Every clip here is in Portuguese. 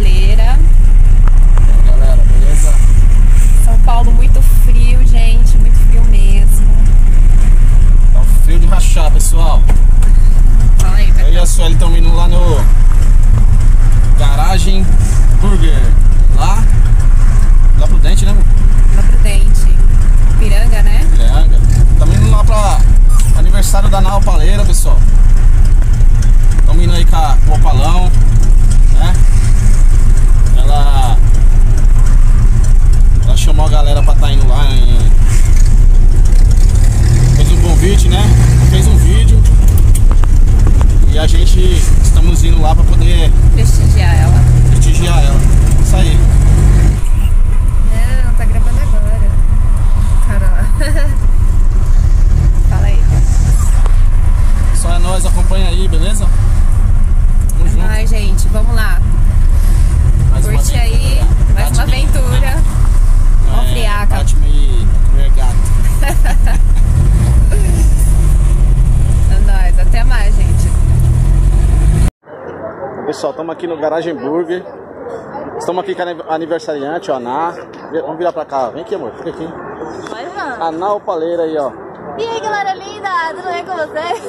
Opaleira. E aí, galera, beleza? São Paulo muito frio, gente, muito frio mesmo. Tá um frio de rachar, pessoal. Fala aí, eu e a Sueli estão indo lá no Garagem Burger. Lá pro Dente, né, amor? Lá pro Dente. Piranga, né? Piranga. Estamos indo lá pra aniversário da Na Opaleira, pessoal. Estamos indo aí com o Opalão, né? Ela chamou a galera pra estar indo lá fez um convite, né? Fez um vídeo. E a gente estamos indo lá pra poder prestigiar ela. Isso aí. Não, tá gravando agora. Cara, fala aí. Só é nós, acompanha aí, beleza? Ai, gente, vamos lá. Curte aí, mais uma aventura. Vamos friar, cara. Ótimo e comer gato. É nóis, até mais, gente. Pessoal, estamos aqui no Garagem Burger. Estamos aqui com a aniversariante, ó, a Na. Vamos virar pra cá, ó. Vem aqui, amor, fica aqui. Vai, mano. A Na Opaleira aí, ó. E aí, galera linda, tudo bem com vocês?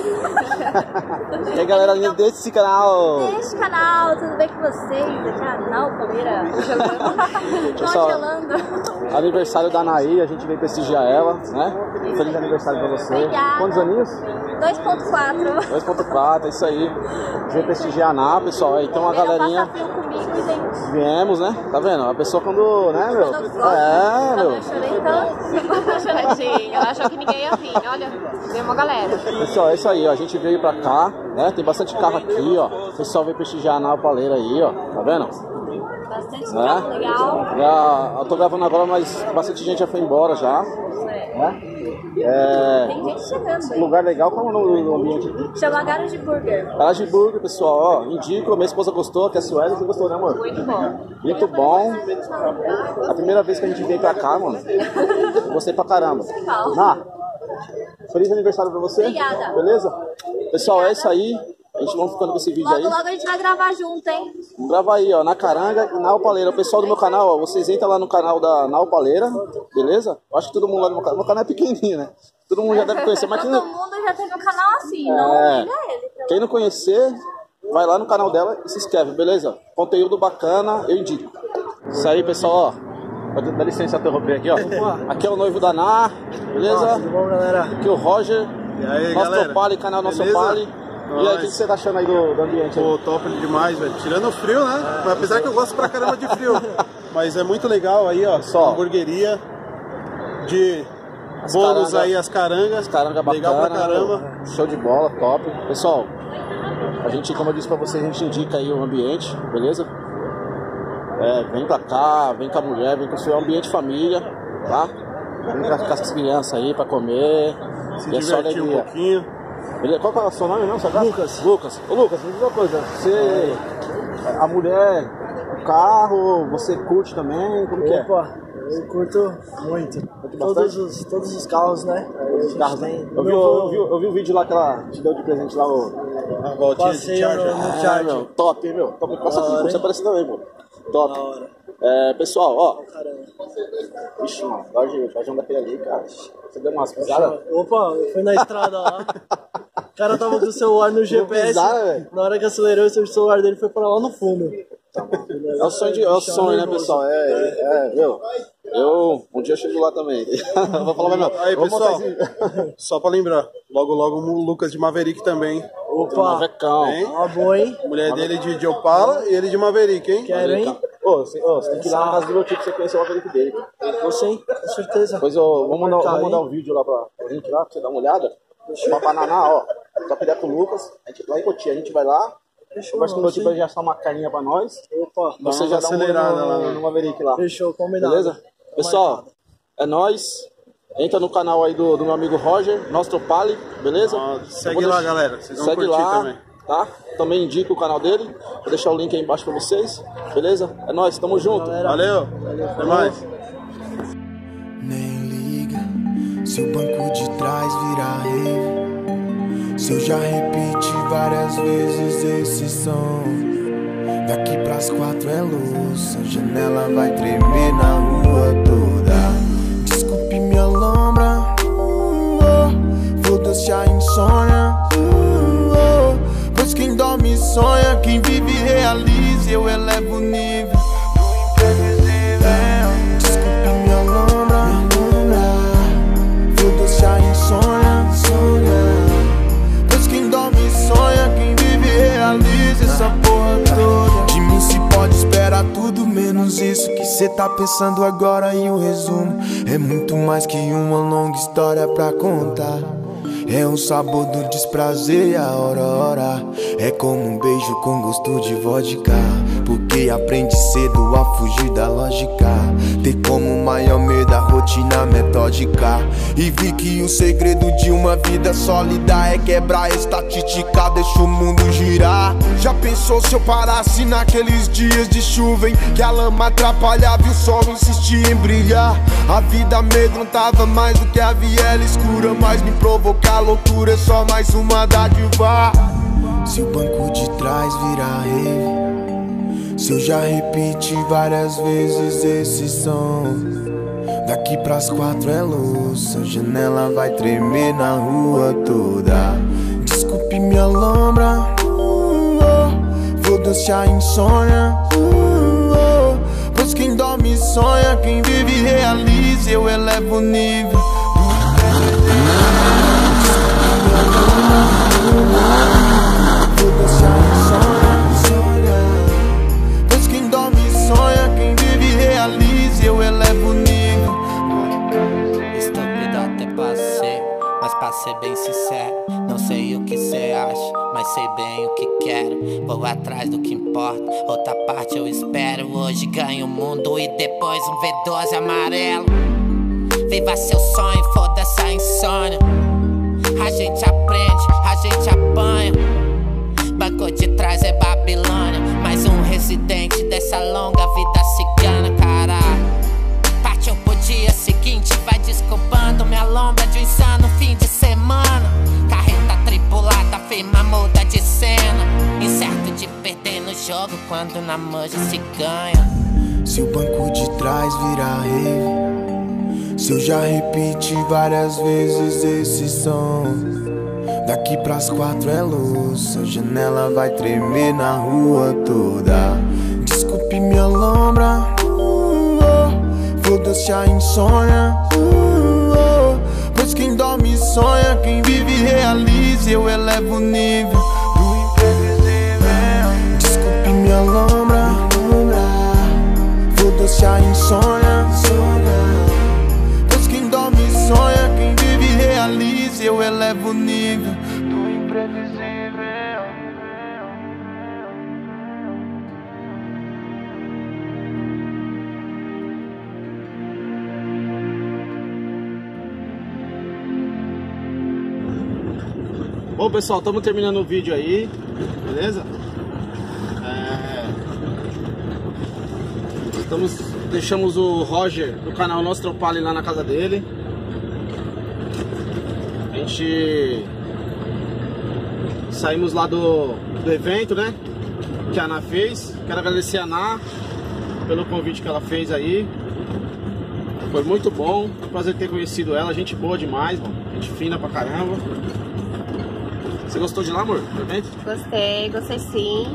E aí, galera linda desse canal. Tudo bem com vocês? Aqui é a Na Opaleira. Congelando. Aniversário da Naí, a gente veio prestigiar ela, né? Feliz aniversário pra você. Obrigada. Quantos aninhos? 2.4. 2.4, isso aí. A gente veio prestigiar a Na, pessoal. Então a galerinha... Viemos, né? Tá vendo? A pessoa quando, né, meu? É, meu. Eu chorei tanto. Choradinha. Ela achou que ninguém ia vir. Olha, veio uma galera. Pessoal, é isso aí, ó. A gente veio pra cá, né? Tem bastante carro aqui, ó. O pessoal veio prestigiar a Na Opaleira aí, ó. Tá vendo? Bastante carro, legal. Eu tô gravando agora, mas bastante gente já foi embora já. Tem gente chegando aí. Lugar legal, como no ambiente aqui? Chama Garagem Burger. Garagem Burger, pessoal, ó, indico, minha esposa gostou, que é a Sueli, você gostou, né, amor? Muito bom. Muito bom. A primeira vez que a gente veio pra cá, mano, gostei pra caramba. Ah, feliz aniversário pra você. Obrigada. Beleza? Pessoal, obrigada. É isso aí. A gente vai ficando com esse vídeo aí. Logo a gente vai gravar junto, hein? Vamos gravar aí, ó, Na Caranga e Na Opaleira. O pessoal do meu canal, ó, vocês entram lá no canal da Na Opaleira, beleza? Eu acho que todo mundo lá no meu canal. Meu canal é pequenininho, né? Todo mundo já deve conhecer. Mas todo mundo já tem um canal assim, não liga ele. Então... Quem não conhecer, vai lá no canal dela e se inscreve, beleza? Conteúdo bacana, eu indico. Isso aí, pessoal, ó. Dá licença pra interromper aqui, ó. Aqui é o noivo da Na, beleza? Tudo bom, galera? Aqui é o Roger. E aí, nosso galera? Opale, canal Nosso Opale. E aí, o que você tá achando aí do ambiente? Pô, top demais, velho. Tirando o frio, né? É, apesar que eu gosto pra caramba de frio. Mas é muito legal aí, ó. Só hamburgueria de bolos aí, as carangas. Caranga bacana. Legal pra caramba. Show de bola, top. Pessoal, a gente, como eu disse pra vocês, a gente indica aí o ambiente, beleza? É, vem pra cá, vem com a mulher, vem com o seu ambiente família, tá? Vem com as crianças aí pra comer. Se divertir um pouquinho. Qual que é o seu nome, não? Lucas. Lucas. Ô, Lucas, me diz uma coisa. Você, a mulher, o carro, você curte também? Como que é? Opa, eu curto muito. Todos os carros, né? Os carros, tem... eu vi o vídeo lá que ela te deu de presente lá, a voltinha de Charger. Meu, top, hein, meu? Top. Passa aqui, você aparece também, pô. Top. É, pessoal, ó. Ixi, mano, vai andar ali, cara. Você deu umas pisadas? Opa, eu fui na estrada lá. O cara tava com o celular no GPS. Pisar, na hora que acelerou, o celular dele foi pra lá no fundo. Tá, é o sonho, né, pessoal? Meu. Eu um dia eu chego lá também. Vou falar mais não. Aí, pessoal, só pra lembrar, logo o Lucas de Maverick também. Opa! Uma boa, hein? Mulher dele de Opala e ele de Maverick, hein? Quero, hein? Ô, você tem que ir lá na casa do meu tio pra você conhecer o Maverick dele. Eu sei, com certeza. Pois eu vou mandar um vídeo lá pra gente lá, pra você dar uma olhada. Uma banana, ó. Só pegar com o Lucas, a gente vai lá em Cotia, a gente vai lá. Fechou, mas o meu tio vai já assar uma carninha pra nós. Opa, você já dá uma acelerada lá no Maverick lá. Fechou, combinado. Beleza? Pessoal, é nóis. Entra no canal aí do meu amigo Roger, Nosso Opale, beleza? Segue lá, galera. Vocês vão curtir também. Tá? Também indica o canal dele. Vou deixar o link aí embaixo pra vocês. Beleza? É nóis, tamo junto. Valeu. Até mais. Nem liga se o banco de trás virar rave. Se eu já repeti várias vezes esse som. Daqui pras 4 é luz, a janela vai tremer na rua toda. Desculpe minha lombra, foda-se a insônia, pois quem dorme sonha, quem vive realiza. Eu elevo o nível do imprevisível. Desculpe minha lombra, foda-se a insônia, pois quem dorme sonha, quem vive realiza essa porra toda. Pode esperar tudo menos isso que cê tá pensando agora, e o resumo é muito mais que uma longa história pra contar. É o sabor do desprazer e a aurora, é como um beijo com gosto de vodka. Porque aprende cedo a fugir da lógica, ter como maior medo a rotina metódica. E vi que o segredo de uma vida sólida é quebrar a estatística, deixa o mundo girar. Já pensou se eu parasse naqueles dias de chuva em que a lama atrapalhava e o sol insistia em brilhar? A vida amedrontava mais do que a viela escura, mas me provocar loucura é só mais uma dádiva. Se o banco de trás virar rei, se eu já repeti várias vezes esse som. Daqui pras 4 é luz, a janela vai tremer na rua toda. Desculpe minha lombra, foda-se a insônia, pois quem dorme sonha, quem vive realiza. Eu elevo o nível. Foda-se a insônia, eu elevo o nível. Estúpido até passei, mas pra ser bem sincero, não sei o que cê acha, mas sei bem o que quero. Vou atrás do que importa, outra parte eu espero. Hoje ganho o mundo e depois um V12 amarelo. Viva seu sonho, foda-se a insônia. A gente aprende, a gente apanha. Banco de trás é Babilônia, mais um residente dessa longa vida cigana, caralho. Partiu pro dia seguinte, vai desculpando minha lombra de um insano fim de semana. Carreta tripulada, firma muda de cena, incerto de perder no jogo quando na manja se ganha. Se o banco de trás virar rave, se eu já repeti várias vezes esse som. Daqui pras 4 é luz, a janela vai tremer na rua toda. Desculpe minha lombra, foda-se a insônia, pois quem dorme sonha, quem vive realiza. Eu elevo o nível do imprevisível. Desculpe minha lombra, foda-se a insônia, pois quem dorme sonha, quem vive realiza. Eu elevo o nível do imprevisível. Bom pessoal, estamos terminando o vídeo aí, beleza? Deixamos o Roger do canal Nosso Opale lá na casa dele. A gente saímos lá do evento, né? Que a Ana fez. Quero agradecer a Ana pelo convite que ela fez aí. Foi muito bom, prazer ter conhecido ela. Gente boa demais, mano. Gente fina pra caramba. Você gostou de lá, amor? Gostei, gostei sim.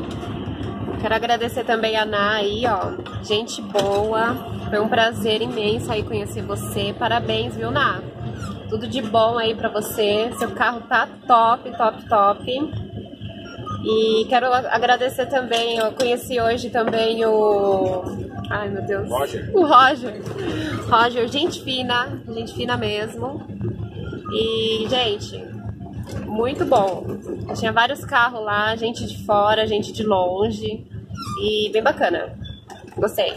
Quero agradecer também a Ana aí, ó. Gente boa. Foi um prazer imenso aí conhecer você. Parabéns, viu, Ana? Tudo de bom aí pra você. Seu carro tá top, top, top. E quero agradecer também, eu conheci hoje também o... Ai, meu Deus. Roger. O Roger. Roger, gente fina mesmo. E, gente... muito bom, tinha vários carros lá, gente de fora, gente de longe, e bem bacana, gostei.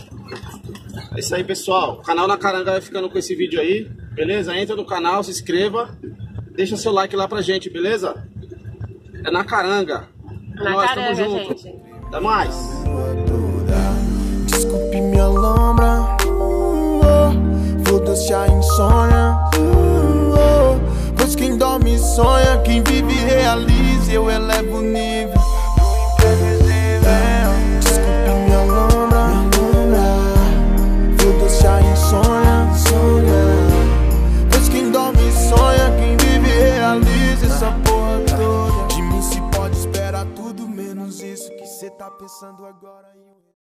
É isso aí pessoal, o canal Na Caranga vai ficando com esse vídeo aí, beleza? Entra no canal, se inscreva, deixa seu like lá pra gente, beleza? É Na Caranga, Na Caranga, tamo junto, gente. Até mais. Desculpe minha lombra, foda-se a insônia, pois quem dorme sonha, quem vive realiza. Eu elevo o nível do imprevisível. pensando agora em um...